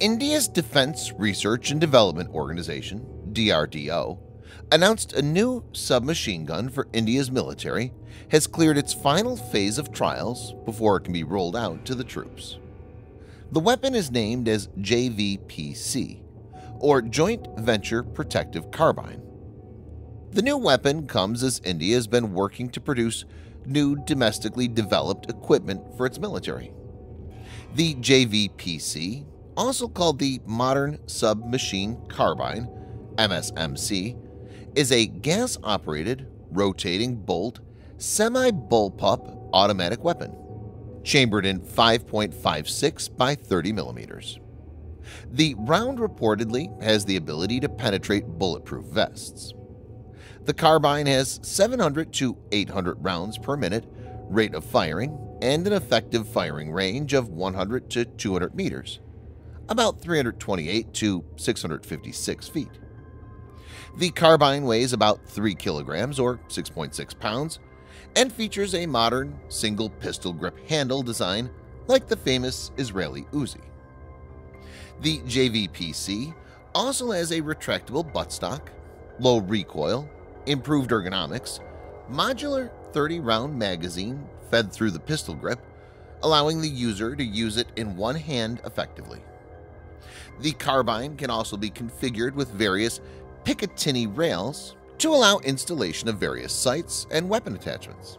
India's Defence Research and Development Organisation, DRDO, announced a new submachine gun for India's military has cleared its final phase of trials before it can be rolled out to the troops. The weapon is named as JVPC, or Joint Venture Protective Carbine. The new weapon comes as India has been working to produce new domestically developed equipment for its military. The JVPC, also called the Modern Submachine Carbine (MSMC), is a gas-operated, rotating bolt, semi-bullpup automatic weapon, chambered in 5.56 by 30 millimeters. The round reportedly has the ability to penetrate bulletproof vests. The carbine has 700 to 800 rounds per minute rate of firing and an effective firing range of 100 to 200 meters, about 328 to 656 feet. The carbine weighs about 3 kilograms or 6.6 pounds and features a modern single pistol grip handle design like the famous Israeli Uzi. The JVPC also has a retractable buttstock, low recoil, improved ergonomics, modular 30-round magazine fed through the pistol grip, allowing the user to use it in one hand effectively. The carbine can also be configured with various Picatinny rails to allow installation of various sights and weapon attachments.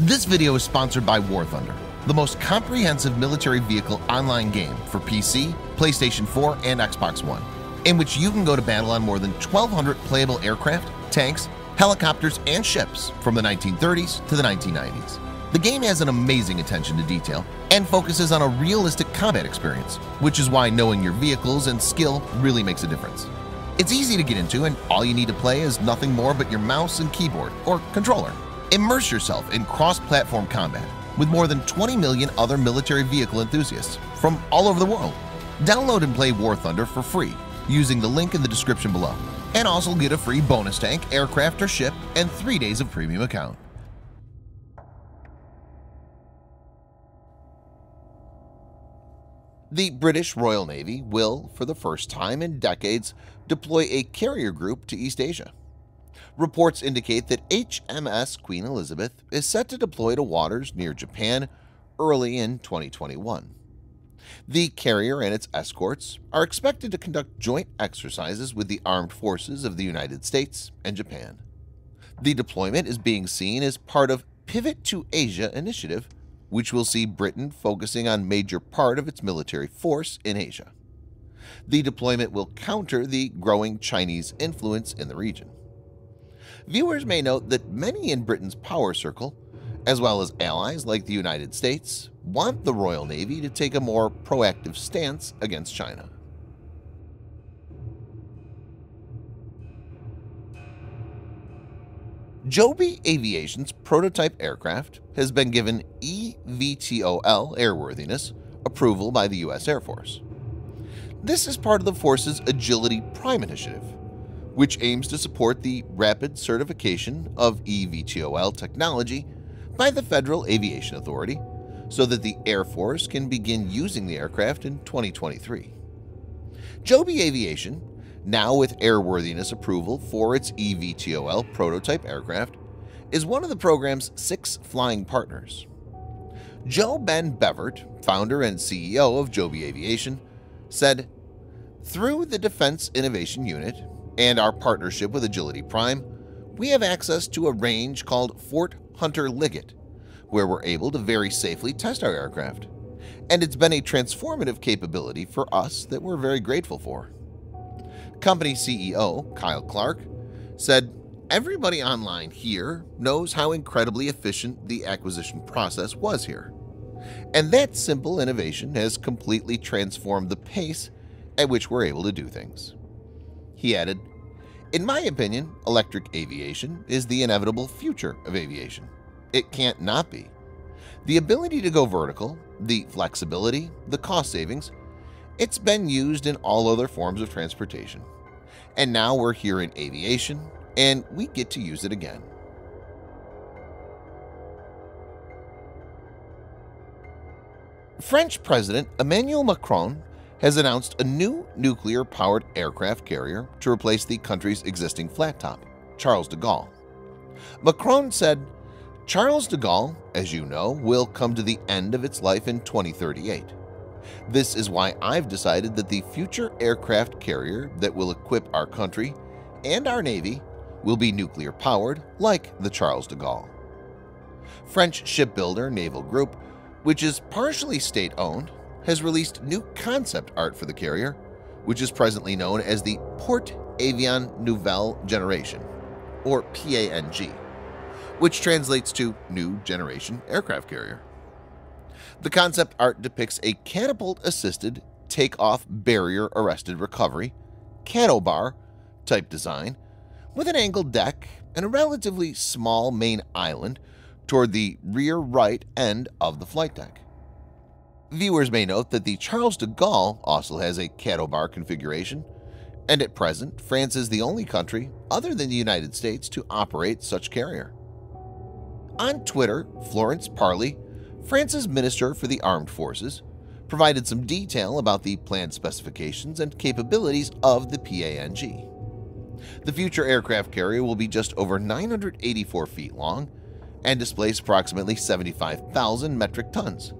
This video is sponsored by War Thunder, the most comprehensive military vehicle online game for PC, PlayStation 4, and Xbox One, in which you can go to battle on more than 1,200 playable aircraft, tanks, helicopters, and ships from the 1930s to the 1990s. The game has an amazing attention to detail and focuses on a realistic combat experience, which is why knowing your vehicles and skill really makes a difference. It's easy to get into, and all you need to play is nothing more but your mouse and keyboard or controller. Immerse yourself in cross-platform combat with more than 20 million other military vehicle enthusiasts from all over the world. Download and play War Thunder for free using the link in the description below, and also get a free bonus tank, aircraft, or ship, and 3 days of premium account. The British Royal Navy will, for the first time in decades, deploy a carrier group to East Asia. Reports indicate that HMS Queen Elizabeth is set to deploy to waters near Japan early in 2021. The carrier and its escorts are expected to conduct joint exercises with the armed forces of the United States and Japan. The deployment is being seen as part of Pivot to Asia initiative, which will see Britain focusing on a major part of its military force in Asia. The deployment will counter the growing Chinese influence in the region. Viewers may note that many in Britain's power circle, as well as allies like the United States, want the Royal Navy to take a more proactive stance against China. Joby Aviation's prototype aircraft has been given eVTOL airworthiness approval by the U.S. Air Force. This is part of the force's Agility Prime initiative, which aims to support the rapid certification of eVTOL technology by the Federal Aviation Authority, so that the Air Force can begin using the aircraft in 2023. Joby Aviation, now with airworthiness approval for its eVTOL prototype aircraft, is one of the program's 6 flying partners. Joe Ben Bevert, founder and CEO of Joby Aviation, said, "Through the Defense Innovation Unit and our partnership with Agility Prime, we have access to a range called Fort Hunter Liggett, where we're able to very safely test our aircraft, and it's been a transformative capability for us that we're very grateful for." Company CEO Kyle Clark said, "Everybody online here knows how incredibly efficient the acquisition process was here, and that simple innovation has completely transformed the pace at which we're able to do things." He added, "In my opinion, electric aviation is the inevitable future of aviation. It can't not be. The ability to go vertical, the flexibility, the cost savings, it's been used in all other forms of transportation. And now we're here in aviation, and we get to use it again." French President Emmanuel Macron has announced a new nuclear-powered aircraft carrier to replace the country's existing flattop, Charles de Gaulle. Macron said, "Charles de Gaulle, as you know, will come to the end of its life in 2038. This is why I've decided that the future aircraft carrier that will equip our country and our Navy will be nuclear-powered like the Charles de Gaulle." French shipbuilder Naval Group, which is partially state-owned, has released new concept art for the carrier, which is presently known as the Porte Avion Nouvelle Generation, or PANG, which translates to New Generation Aircraft Carrier. The concept art depicts a catapult-assisted takeoff barrier-arrested recovery, catobar type design, with an angled deck and a relatively small main island toward the rear right end of the flight deck. Viewers may note that the Charles de Gaulle also has a catobar configuration, and at present, France is the only country other than the United States to operate such carrier. On Twitter, Florence Parley, France's Minister for the Armed Forces, provided some detail about the planned specifications and capabilities of the PANG. The future aircraft carrier will be just over 984 feet long and displace approximately 75,000 metric tons,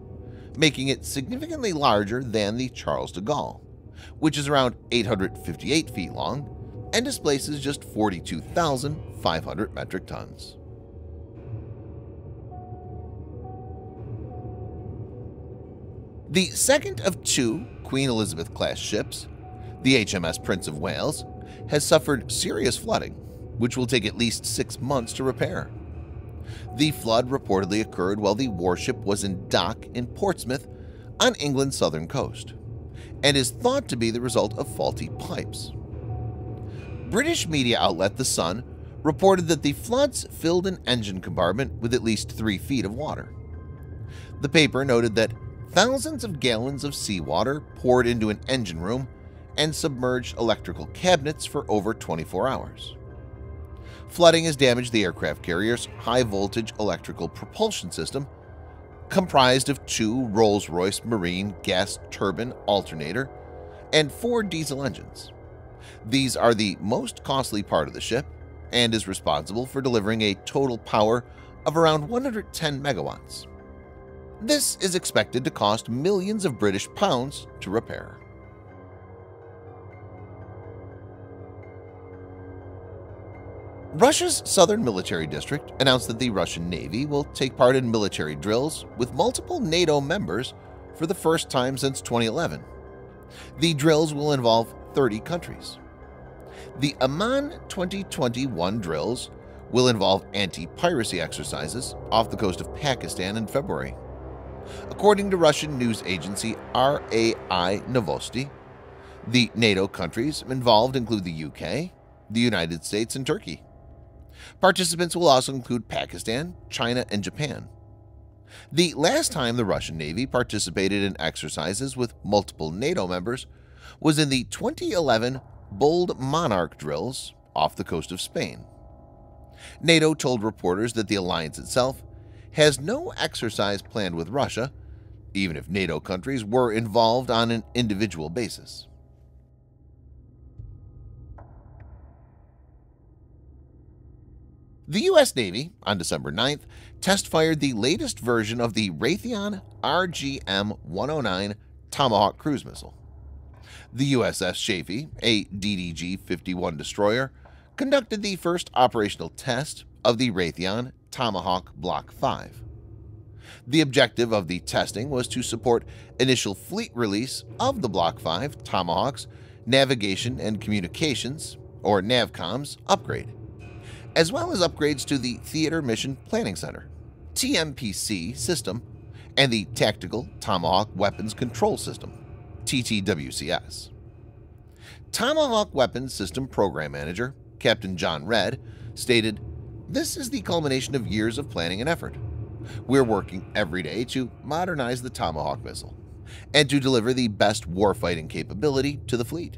making it significantly larger than the Charles de Gaulle, which is around 858 feet long and displaces just 42,500 metric tons. The second of two Queen Elizabeth-class ships, the HMS Prince of Wales, has suffered serious flooding, which will take at least 6 months to repair. The flood reportedly occurred while the warship was in dock in Portsmouth on England's southern coast, and is thought to be the result of faulty pipes. British media outlet The Sun reported that the floods filled an engine compartment with at least 3 feet of water. The paper noted that thousands of gallons of seawater poured into an engine room and submerged electrical cabinets for over 24 hours. Flooding has damaged the aircraft carrier's high-voltage electrical propulsion system, comprised of 2 Rolls-Royce Marine gas turbine alternator and 4 diesel engines. These are the most costly part of the ship and is responsible for delivering a total power of around 110 megawatts. This is expected to cost millions of British pounds to repair. Russia's Southern Military District announced that the Russian Navy will take part in military drills with multiple NATO members for the first time since 2011. The drills will involve 30 countries. The Aman 2021 drills will involve anti-piracy exercises off the coast of Pakistan in February. According to Russian news agency RAI Novosti, the NATO countries involved include the UK, the United States, and Turkey. Participants will also include Pakistan, China, and Japan. The last time the Russian Navy participated in exercises with multiple NATO members was in the 2011 Bold Monarch drills off the coast of Spain. NATO told reporters that the alliance itself has no exercise planned with Russia, even if NATO countries were involved on an individual basis. The U.S. Navy, on December 9th, test-fired the latest version of the Raytheon RGM-109 Tomahawk cruise missile. The USS Chafee, a DDG-51 destroyer, conducted the first operational test of the Raytheon Tomahawk Block 5. The objective of the testing was to support initial fleet release of the Block 5 Tomahawk's Navigation and Communications, or NAVCOM's, upgrade, as well as upgrades to the Theater Mission Planning Center, TMPC system, and the Tactical Tomahawk Weapons Control System, TTWCS. Tomahawk Weapons System Program Manager Captain John Redd stated, "This is the culmination of years of planning and effort. We're working every day to modernize the Tomahawk missile and to deliver the best warfighting capability to the fleet."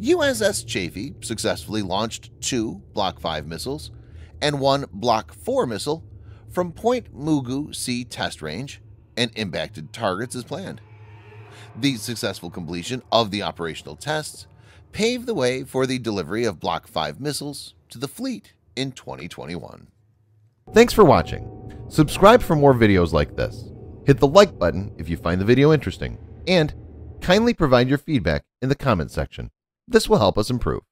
USS Chafee successfully launched 2 Block 5 missiles and 1 Block 4 missile from Point Mugu C test range and impacted targets as planned. the successful completion of the operational tests paved the way for the delivery of Block 5 missiles to the fleet in 2021. Thanks for watching. Subscribe for more videos like this. Hit the like button if you find the video interesting, and kindly provide your feedback in the comment section. This will help us improve.